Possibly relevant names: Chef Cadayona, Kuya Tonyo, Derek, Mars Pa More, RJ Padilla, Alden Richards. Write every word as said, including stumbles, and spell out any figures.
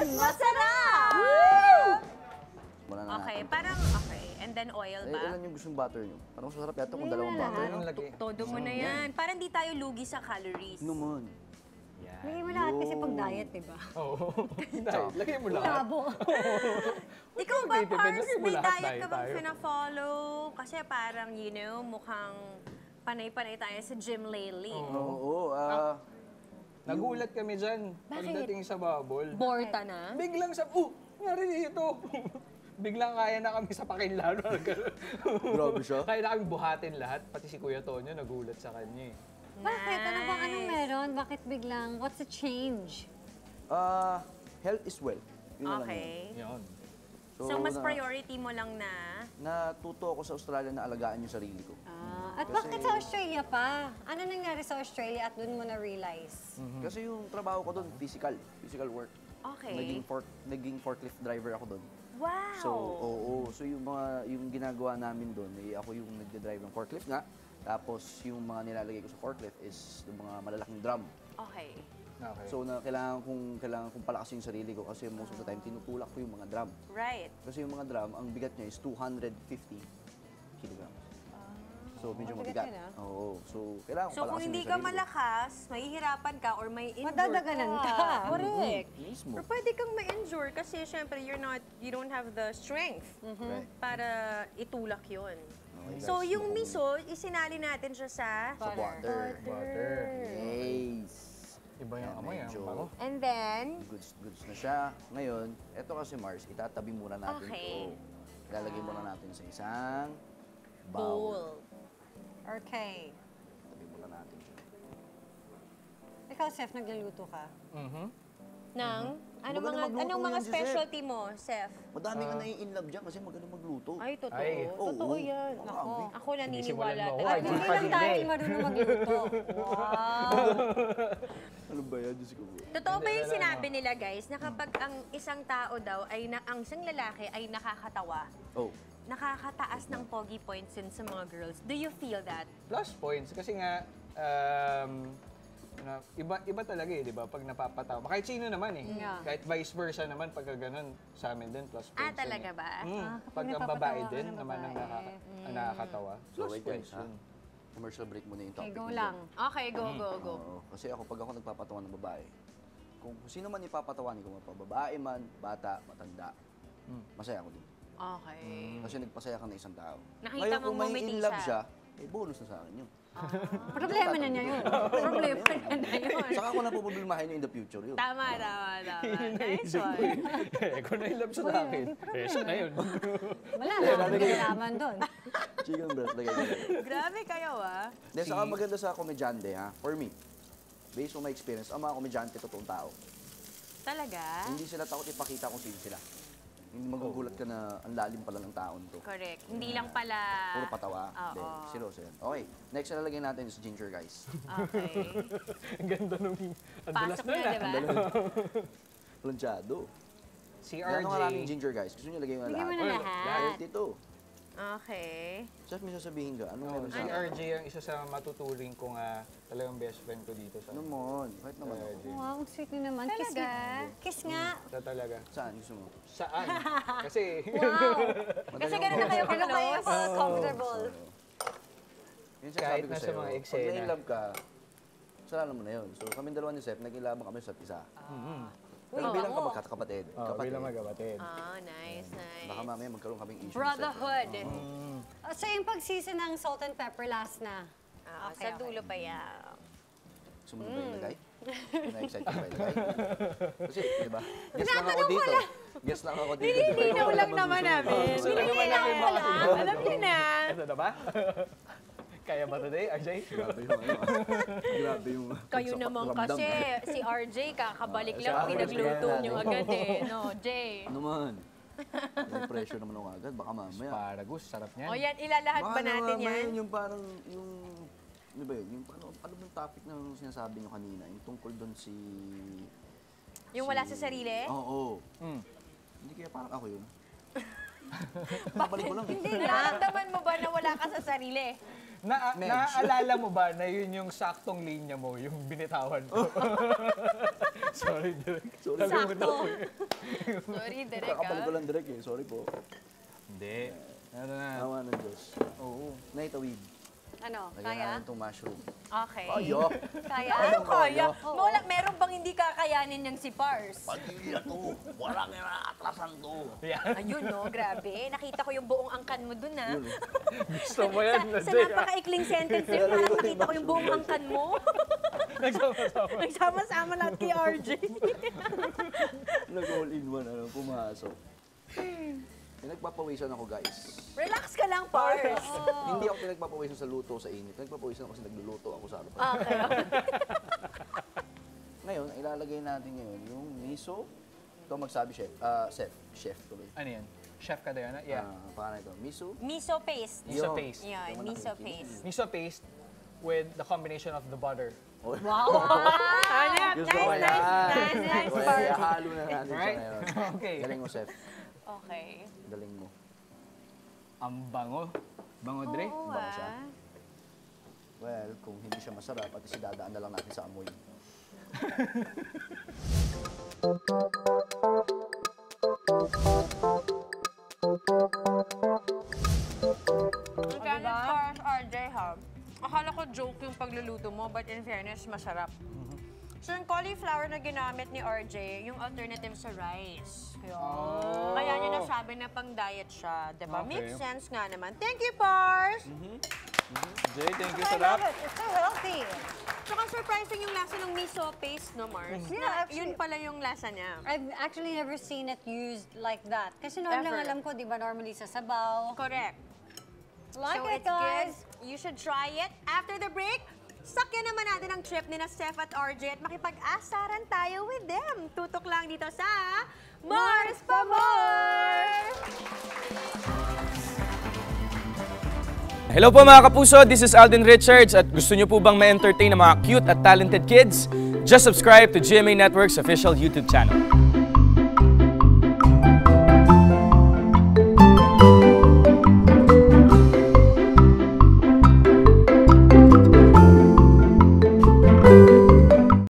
Masarap! Woo! Okay, parang okay. And then oil ba? Eh, ilan yung gustong butter nyo? Parang sarap yata kung dalawang butter. Todo mo na yan. Parang di tayo lugi sa calories. Naman. Lagay mo lahat kasi pag diet, diba? Oo. Diet. Lagay mo lahat. Labo. Ikaw ba, Mars? May diet ka bang pina-follow? Kasi parang, you know, mukhang panay-panay tayo sa gym lately. Oo. Nagulat kami dyan. Pagdating sa bubble. Borta na? Biglang sa... Oh! Narinig ito! Biglang kaya na kami sa pakinlano. Grabe siya. Kaya na kami buhatin lahat. Pati si Kuya Tonyo nagulat sa kanya eh. Bakit? Ano bang anong meron? Bakit biglang? What's the change? Ah, health is wealth. Okay. So, mas priority mo lang na? Natuto ako sa Australia na alagaan yung sarili ko. At bakit sa Australia pa? Ano nangyari sa Australia at doon mo na-realize? Kasi yung trabaho ko doon, physical. Physical work. Okay. Naging forklift driver ako doon. Wow! So, oo. So, yung ginagawa namin doon, ako yung nagdadrive ng forklift nga. Tapos, yung mga nilalagay ko sa forklift is yung mga malalaking drum. Okay. Okay. So, na, kailangan kong, kailangan kong palakasin yung sarili ko kasi most of the time, tinutulak ko yung mga drum. Right. Kasi yung mga drum, ang bigat niya is two hundred fifty kilograms. So, medyo mabigat. Oo. So, kailangan ko palakasin yung sarili ko. So, kung hindi ka malakas, mahihirapan ka or may injured ka. Madadaganan ka. Correct. Pero pwede kang ma-injure kasi, syempre, you're not, you don't have the strength para itulak yun. So, yung miso, isinali natin siya sa... Sa butter. Butter. Yes. Iba yung amoy, ang bango. And then... Goods, goods na siya. Ngayon, eto kasi Mars, itatabi muna natin ito. Lalagay muna natin sa isang... Bowl. Okay. Itabi muna natin siya. Ikaw, Chef, nagluluto ka? Mm-hmm. Nang? Anong mga, anong mga specialty mo, Chef? Madami ka na i-inlove dyan kasi magaling magluto. Ay, totoo. Ay. Totoo yan. Ako, ako naniniwala. At hindi lang dahil marunong magluto. Wow. Ano ba yan? Totoo ba yung sinabi nila, guys, na kapag ang isang tao daw, ay na, ang isang lalaki ay nakakatawa, oh. nakakataas ng pogi points yun sa mga girls. Do you feel that? Plus points kasi nga, um, Na, iba iba talaga eh, di ba? Pag napapatawa. Kahit sino naman eh. Yeah. Kahit vice versa naman, pagka ganun, sa amin din, plus points. Ah, talaga ba? Mm. Ah, pag ang babae din, na naman ang nakaka mm. nakakatawa. So, plus wait points. Guys, commercial break muna yung topic. Okay, go lang. Dyan. Okay, go, mm. go, go. Uh, kasi ako, pag ako nagpapatawa ng babae, kung sino man ipapatawanin, kung mapababae man, bata, matanda, mm. masaya ako din. Okay. Mm. Kasi nagpasaya ka na isang tao. Nakita mong mumiting siya. siya. Eh, bonus na sa akin yun. Ah. Problema na niya yun. Problema na na yun. Saka ako napupulmahin niyo in the future yun. Tama, tama, tama. Nice one. Eh, kung nailab sa akin, eh, siya na yun. Wala na, nalaman doon. Chicken breast, lagay niyo. Grabe kayo, ah. Then, saka maganda sa komedyante, ha? For me, based on my experience, ang mga komedyante, totoong tao. Talaga? Hindi sila takot ipakita kung sino sila. Hindi magugulat ka na ang lalim pala ng taon to. Correct. Hindi lang pala... Puro patawa. Oo. Seryoso yan. Okay. Next na lalagyan natin is ginger, guys. Okay. Ang ganda nung... Pasok na, diba? Planchado. Si R J. Gano'ng maraming ginger, guys. Gusto nyo lagay mo na lahat. Lagay mo na lahat. Lahat ito. Okay. Chef, may sasabihin ka. Ano meron sa... Si R J ang isa sa matuturing kong talagang best friend ko dito sa... Naman. Kahit naman ako. Wow, ang sweet niyo naman. Kiss nga. Kiss nga. Sa talaga. Saan? Gusto mo? Saan? Kasi... Wow! Kasi gano'n na kayo kung kayo comfortable. Kahit na sa mga eksena. Pag na-inlove ka, sarala mo na yun. So, kaming dalawa ni Chef, nag-inlove kami sa isa. Pero bilang kapatid. Bilang magkapatid. Oh, nice, nice. Baka mamaya magkaroon kaming issue. Brotherhood. So, yung pag-season ng salt and pepper last na. Sa dulo pa yan. Sumunod ba yung lagay? Na-excite ka ba yung lagay? Kasi, di ba? Guess lang ako dito. Guess lang ako dito. Nililinaw lang naman namin. Nililinaw lang. Alam niyo na. Ito na ba? Kaya ba today, R J? Grabe yung ano. Grabe yung... Kayo naman kasi, si R J, kakabalik lang ang pinagluto nyo agad eh. No, Jay. Ano man? May pressure naman ako agad. Baka mamaya. Asparagus, sarap niyan. O yan, ilalahat ba natin yan? Mamaya yung parang, yung... Ano ba yun? Yung parang, alam yung topic na sinasabi nyo kanina. Yung tungkol doon si... Yung wala sa sarili? Oo. Hindi kaya parang ako yun. Bakit? Hindi nga. Naramdaman mo ba na wala ka sa sarili? Na Naaalala mo ba na yun yung saktong linya mo, yung binitawan ko? Sorry, Derek. Sorry, Sakto. Sorry, Derek, ha? Nakakapal ko lang, Derek, eh. Sorry po. Hindi. Ano na? Nawa ng Diyos. Oo. Naitawid. Ano? Lagyan kaya? Lagyan itong mushroom. Okay. Kaya? Kaya? Ano kaya? Mola, meron bang hindi kakayanin yan si Pars? Pati na to. Walang nakatrasan to. Ayun, no? Grabe. Nakita ko yung buong angkan mo dun, ha? Gusto mo yan, Nadek. Sa napakaikling sentence yun, parang nakita ko yung buong angkan mo. Nagsama-sama. Nagsama-sama lahat kay R J. Nag-all in one, ano? Pumasok. Pinagpapawisan ako, guys. Relax ka lang, Pars! Oh. Hindi ako pinagpapawisan sa luto, sa init. Pinagpapawisan ako kasi nagluluto ako sa harapan. Okay, okay. Ngayon, ilalagay natin ngayon yung miso. Ito magsabi, chef. Uh, chef. Chef tuloy. Ano yan? Chef Cadayona? Yeah. Uh, Paano ito? Miso? Miso paste. Miso paste. Yan, miso paste. Miso paste with the combination of the butter. Wow! Nice, nice, nice, nice, Pars. Ihalo na natin siya ngayon. Okay. Galing mo, chef. Okay. Galing mo. Ang bango. Bango, Dre. Oh, bango siya. Well, kung hindi siya masarap, at isidadaan na lang natin sa amoy. Ang ganit, Pars, R J, ha? Akala ko joke yung pagluluto mo, but in fairness, masarap. So, yung cauliflower na ginamit ni R J, yung alternative sa rice. Yun. Oh. Kaya niya nasabi na pang-diet siya. Diba? Okay. Makes sense nga naman. Thank you, Pars! Mm-hmm. Mm-hmm. Jay, thank you sa lap. I love it. It's so healthy. Saka surprising yung lasa ng miso paste, no, Mars? Yeah, na, actually, yun pala yung lasa niya. I've actually never seen it used like that. Kasi noon lang alam ko, di ba, normally sa sabaw. Correct. Like so it, guys. Good. You should try it after the break. Sakyan naman natin ang trip ni na Chef at R J at makipag-asaran tayo with them. Tutok lang dito sa Mars Pa More! Hello po mga kapuso, this is Alden Richards at gusto nyo po bang ma-entertain ng mga cute at talented kids? Just subscribe to G M A Network's official YouTube channel.